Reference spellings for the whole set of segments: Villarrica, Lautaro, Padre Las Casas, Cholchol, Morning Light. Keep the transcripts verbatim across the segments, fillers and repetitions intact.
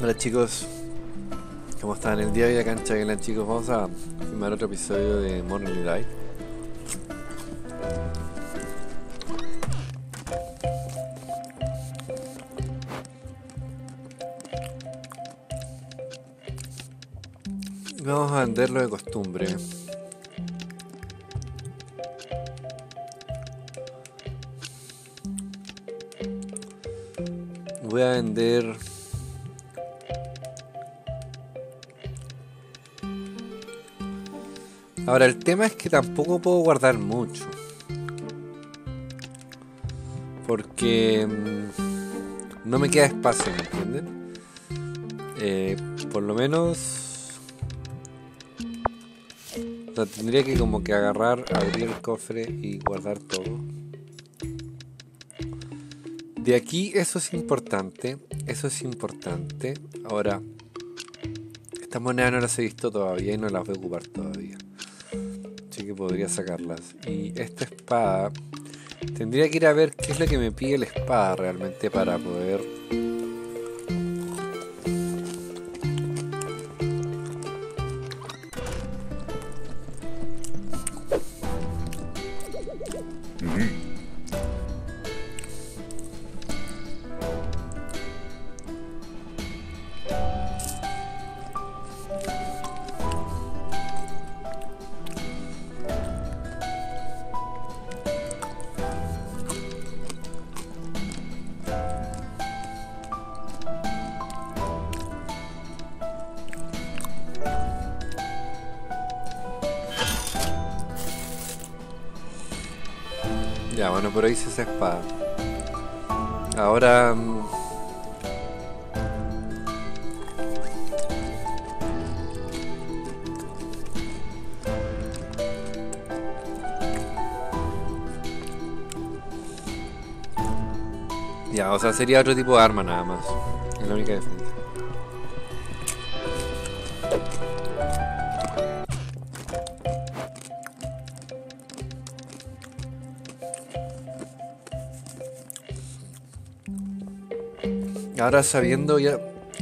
Hola chicos, ¿cómo están? El día de hoy acá en Chaguelán, chicos, vamos a filmar otro episodio de Morning Light. Vamos a venderlo de costumbre. Voy a vender ahora. El tema es que tampoco puedo guardar mucho, porque no me queda espacio, ¿me entienden? Eh, por lo menos, o sea, tendría que como que agarrar, abrir el cofre y guardar todo. De aquí, eso es importante, eso es importante. Ahora, estas monedas no las he visto todavía y no las voy a ocupar todavía, así que podría sacarlas. Y esta espada, tendría que ir a ver qué es lo que me pide la espada realmente para poder ya, bueno, pero hice esa espada. Ahora mmm, ya, o sea, sería otro tipo de arma nada más. Es la única diferencia. Ahora, sabiendo ya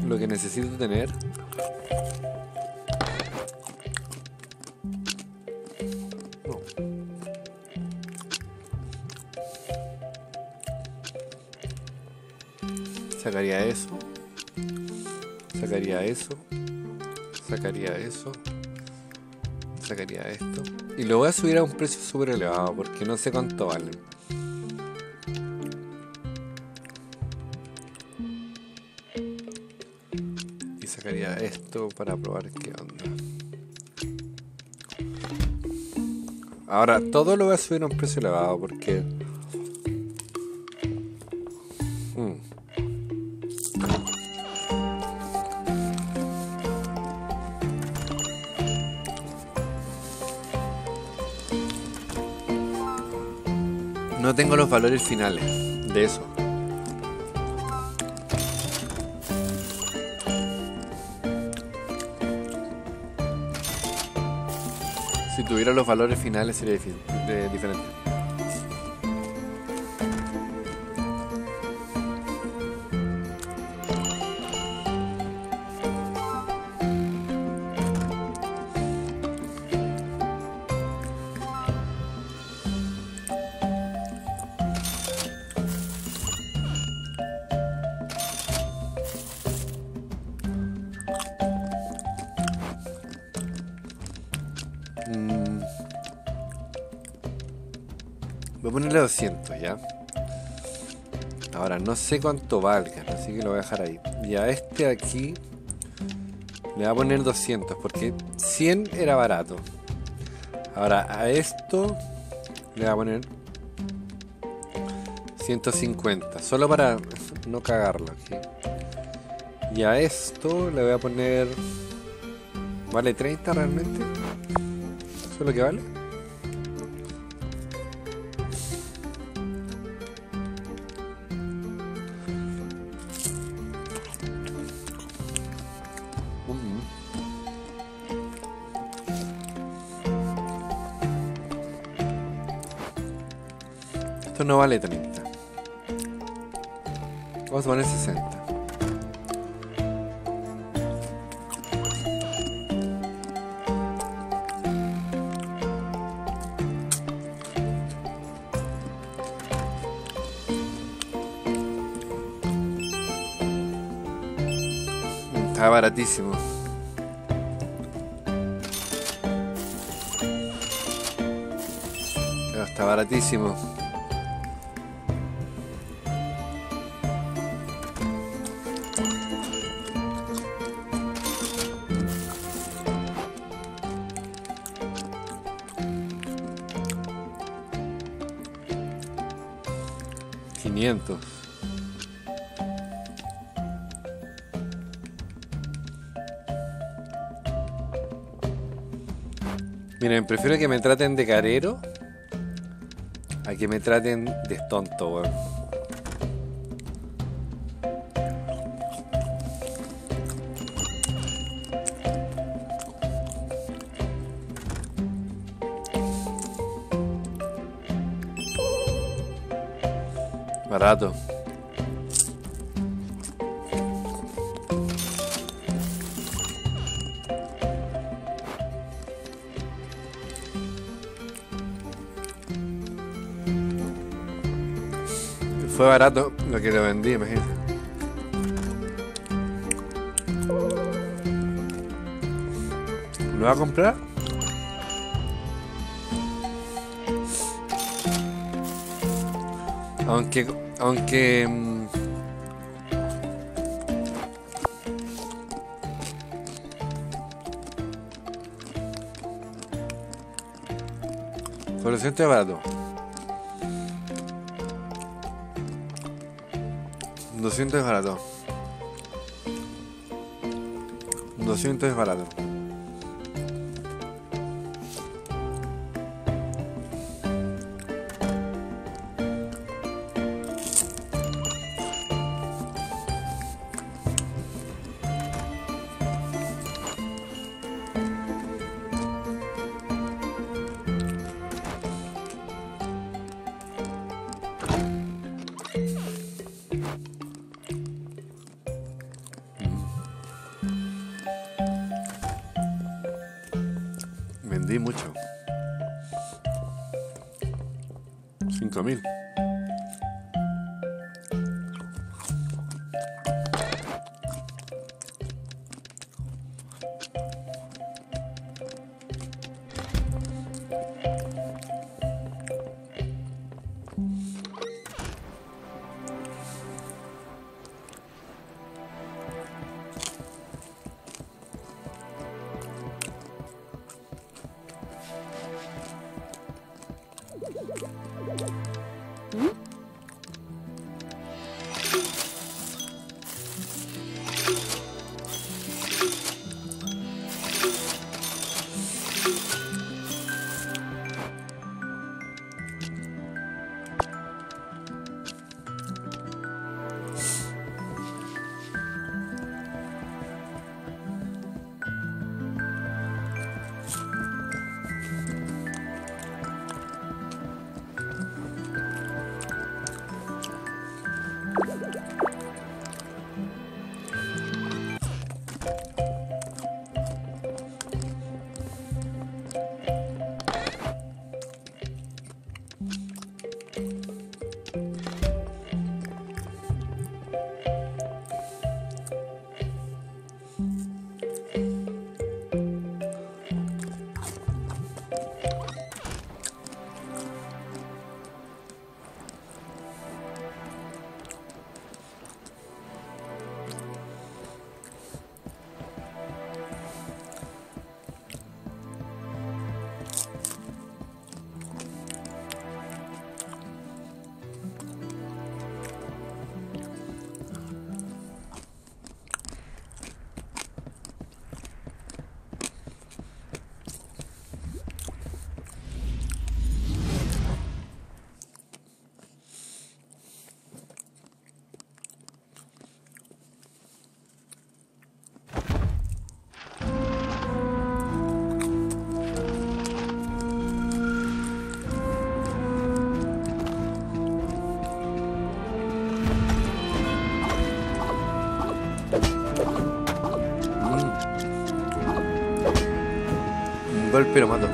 lo que necesito tener, no. Sacaría eso, sacaría eso, sacaría eso, sacaría esto. Y lo voy a subir a un precio súper elevado porque no sé cuánto valen. Sacaría esto para probar qué onda. Ahora todo lo voy a subir a un precio elevado porque mm. no tengo los valores finales de eso. Si tuviera los valores finales sería diferente. Voy a ponerle doscientos, ¿ya? Ahora, no sé cuánto valgan, así que lo voy a dejar ahí. Y a este de aquí le voy a poner doscientos, porque cien era barato. Ahora, a esto le voy a poner ciento cincuenta, solo para no cagarlo aquí. Y a esto le voy a poner... ¿Vale treinta realmente? ¿Eso es lo que vale? Esto no vale treinta. Vamos a poner sesenta. Estaba baratísimo. Pero está baratísimo. quinientos. Miren, prefiero que me traten de carero a que me traten de tonto, weón. Barato. Fue barato lo que lo vendí, imagínate. ¿Lo va a comprar? Aunque... Aunque... Por eso este es barato. doscientos es barato. doscientos es barato. Vendí mucho. cinco mil. Golpe lo mato.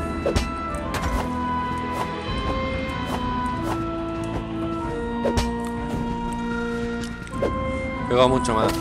Pegó mucho más.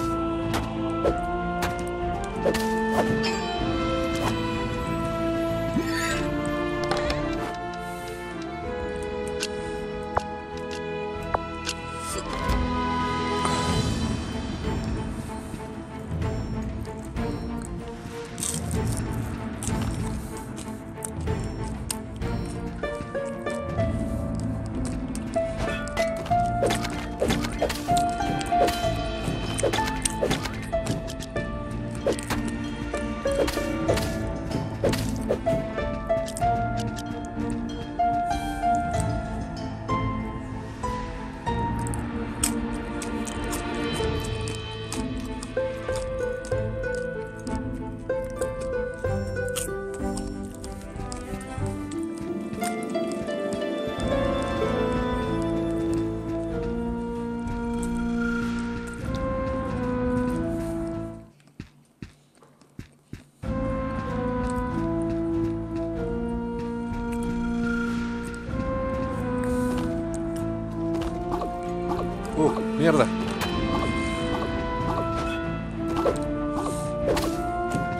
Mierda.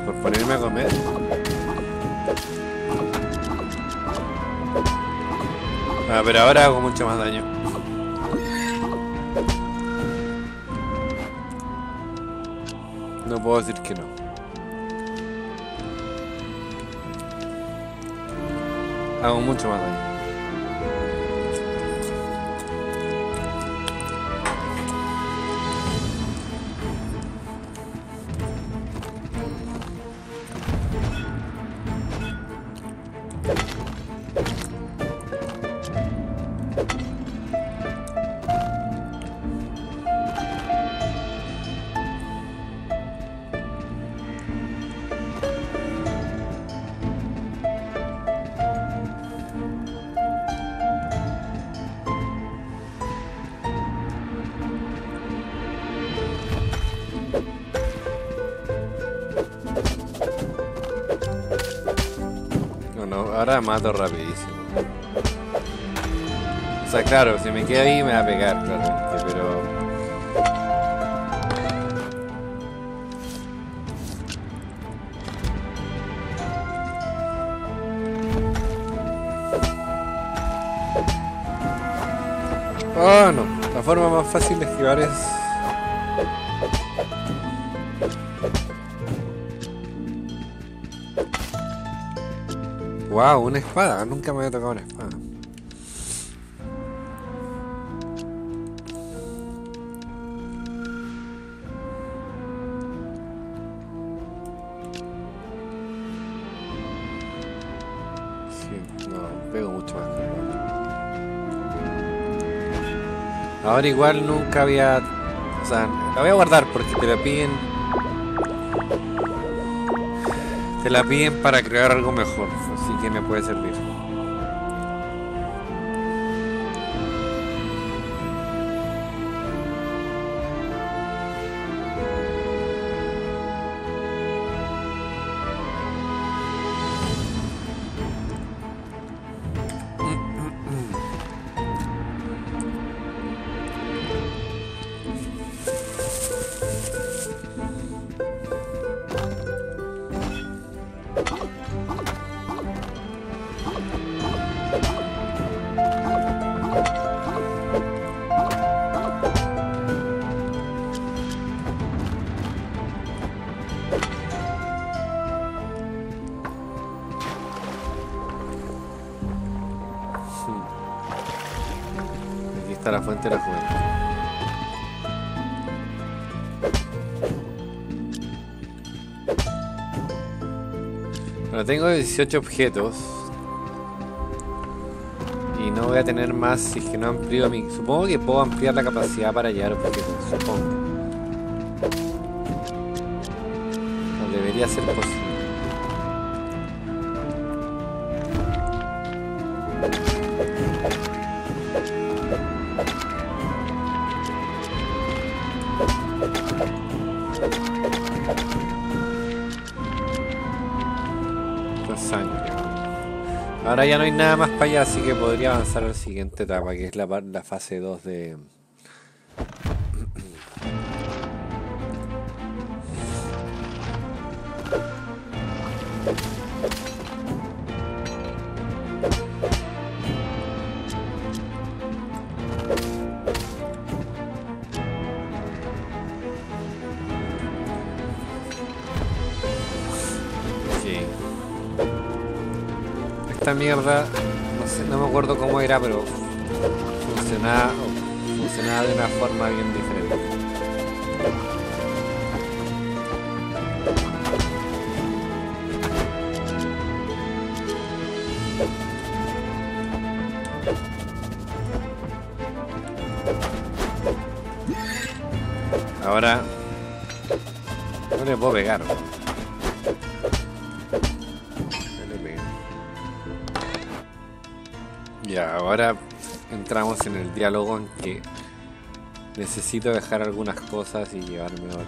Por ponerme a comer. Ah, pero ahora hago mucho más daño. No puedo decir que no. Hago mucho más daño. Ahora mato rapidísimo. O sea, claro, si me queda ahí me va a pegar, claramente, pero... Oh, no. La forma más fácil de esquivar es... Wow, una espada, nunca me había tocado una espada. Sí, no, pego mucho más. Ahora igual nunca había... O sea, la voy a guardar porque te la piden... Te la piden para crear algo mejor, así que me puede servir. Está la fuente de la juventud. Bueno, tengo dieciocho objetos y no voy a tener más si es que no amplío mi... Supongo que puedo ampliar la capacidad para llevar objetos, supongo. No debería ser posible. Ahora ya no hay nada más para allá, así que podría avanzar a la siguiente etapa, que es la, la fase dos de... esta mierda, no sé, no me acuerdo cómo era, pero funcionaba, funcionaba de una forma bien diferente. Ahora no le puedo pegar. Ya, ahora entramos en el diálogo en que necesito dejar algunas cosas y llevarme otras.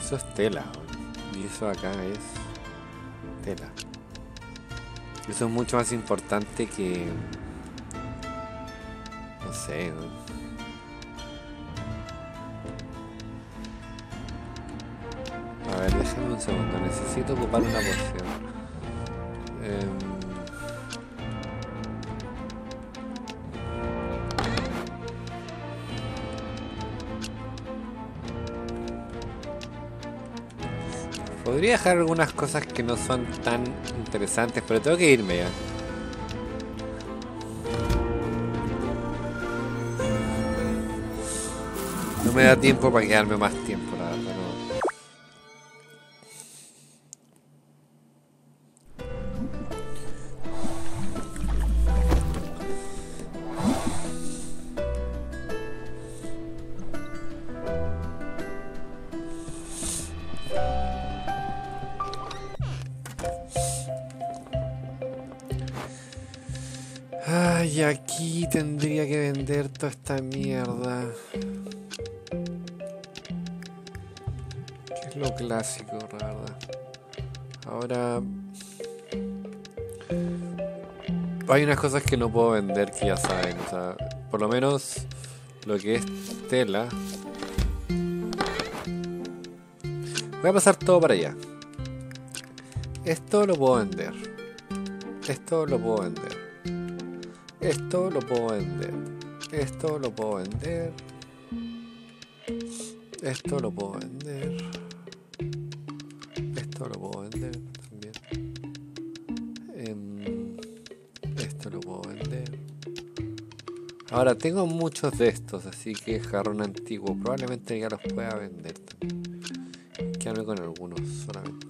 Eso es tela, y eso acá es tela. Eso es mucho más importante que... no sé... A ver, déjame un segundo, necesito ocupar una porción. Eh... Podría dejar algunas cosas que no son tan interesantes, pero tengo que irme ya. No me da tiempo para quedarme más tiempo. Ay, aquí tendría que vender toda esta mierda. Que es lo clásico, la verdad. Ahora... hay unas cosas que no puedo vender que ya saben. O sea, por lo menos lo que es tela. Voy a pasar todo para allá. Esto lo puedo vender. Esto lo puedo vender. Esto lo puedo vender. Esto lo puedo vender. Esto lo puedo vender. Esto lo puedo vender también. Esto lo puedo vender. Ahora tengo muchos de estos, así que jarrón antiguo. Probablemente ya los pueda vender también. Quedarme con algunos solamente.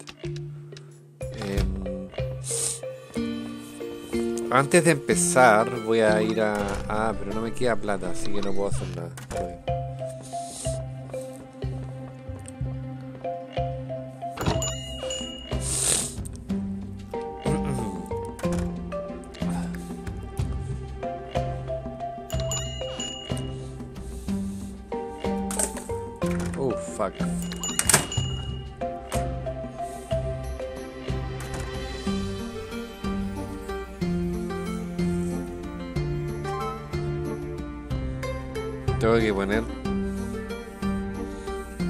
Antes de empezar voy a ir a... ah, pero no me queda plata, así que no puedo hacer nada. Oh, fuck. Tengo que poner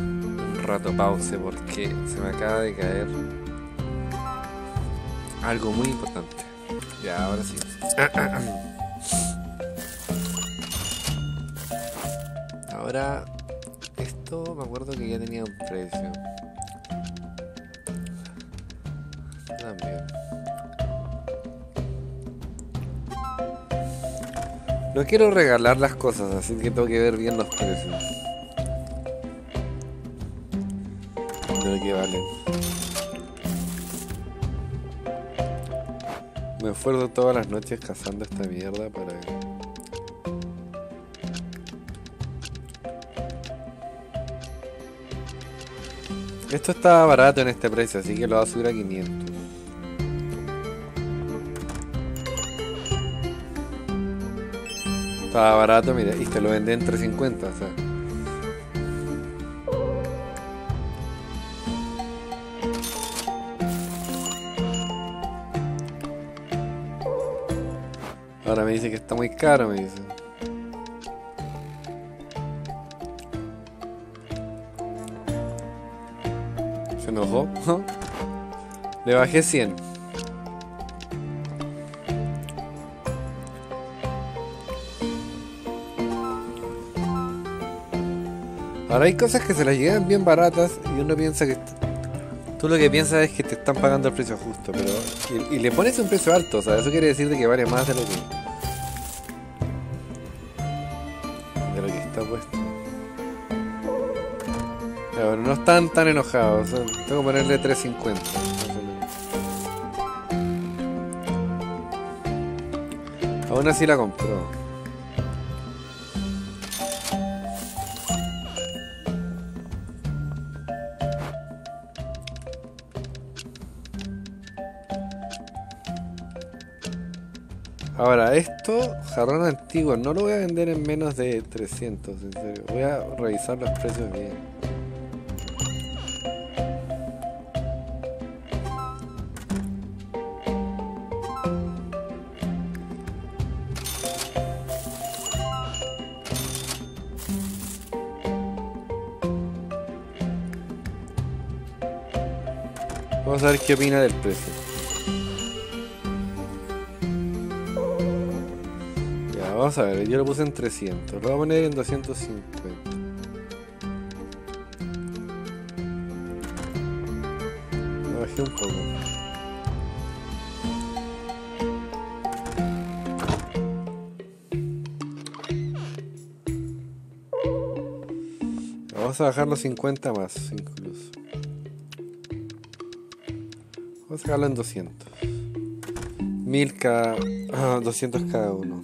un rato pause porque se me acaba de caer algo muy importante. Ya, ahora sí. Ahora, esto me acuerdo que ya tenía un precio. También. No quiero regalar las cosas, así que tengo que ver bien los precios de lo que valen. Me esfuerzo todas las noches cazando esta mierda para... esto estaba barato en este precio, así que lo voy a subir a quinientos. Estaba barato, mira, y te lo vendé en trescientos cincuenta, o sea. Ahora me dice que está muy caro, me dice. Se enojó. Le bajé cien. Ahora hay cosas que se las llegan bien baratas y uno piensa que... Tú lo que piensas es que te están pagando el precio justo, pero... Y, y le pones un precio alto, o sea, eso quiere decir de que vale más de lo que... de lo que está puesto. Pero bueno, no están tan enojados, o sea, tengo que ponerle tres cincuenta. Aún así la compró. Ahora, esto, jarrón antiguo, no lo voy a vender en menos de trescientos, en serio. Voy a revisar los precios bien. Vamos a ver qué opina del precio. Vamos a ver, yo lo puse en trescientos, lo voy a poner en doscientos cincuenta. Lo bajé un poco. Vamos a bajar los cincuenta más, incluso. Vamos a sacarlo en doscientos. mil cada... Ah, doscientos cada uno.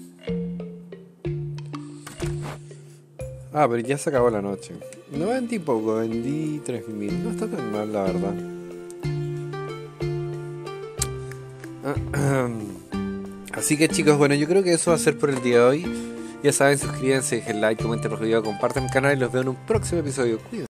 Ah, pero ya se acabó la noche. No vendí poco, vendí tres mil. No está tan mal, la verdad. Así que chicos, bueno, yo creo que eso va a ser por el día de hoy. Ya saben, suscríbanse, dejen like, comenten los videos, compartan el canal y los veo en un próximo episodio. Cuídense.